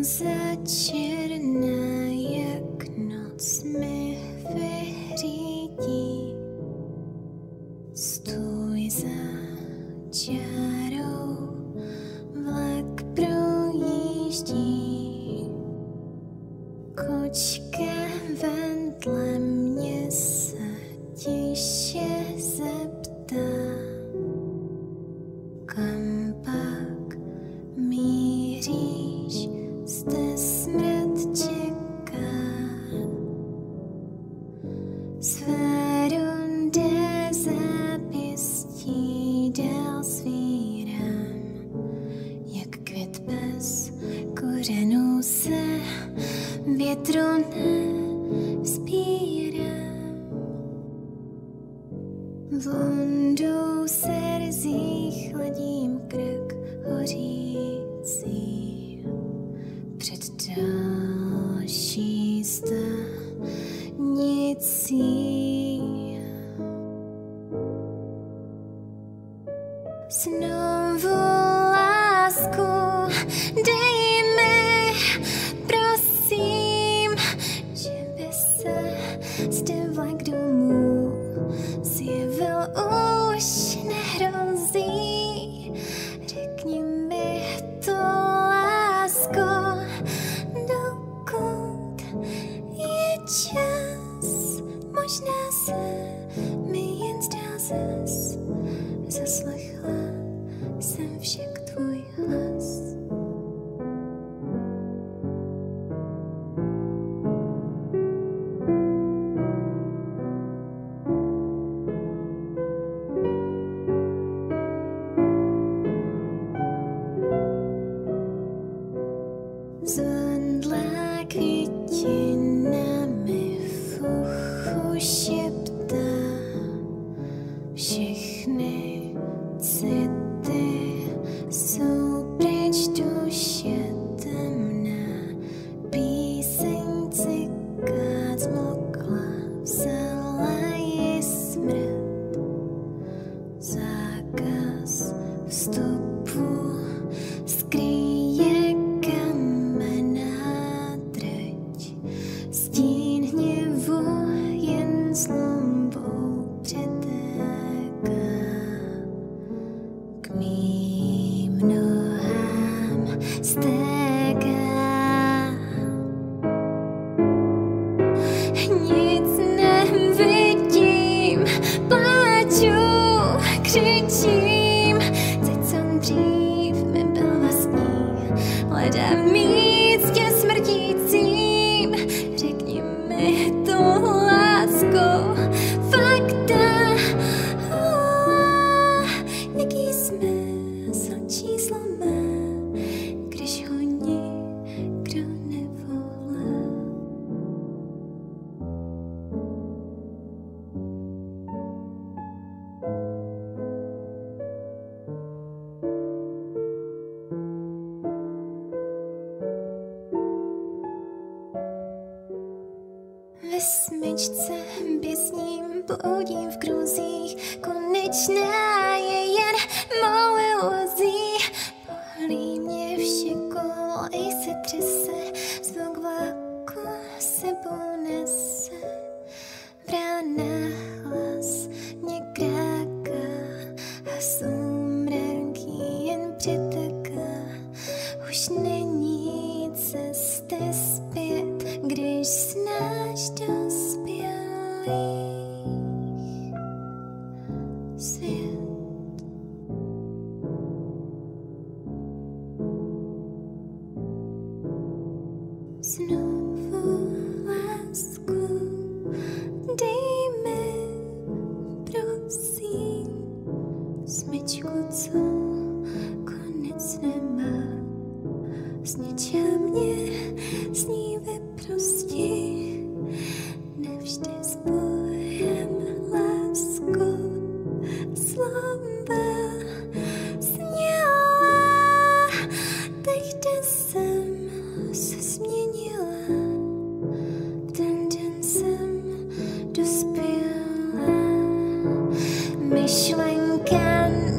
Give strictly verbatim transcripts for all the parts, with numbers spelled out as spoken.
Myšlenka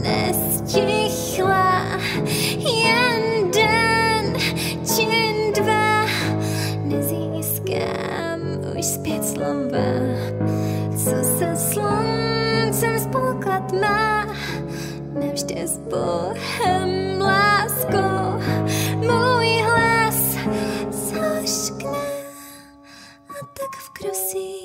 nestihla jen den, čin mi spet slumba, să se slung, să-mi spăcat mea, ne-am știți bohem lasko, mój las, zaśknę, a tak w krusy.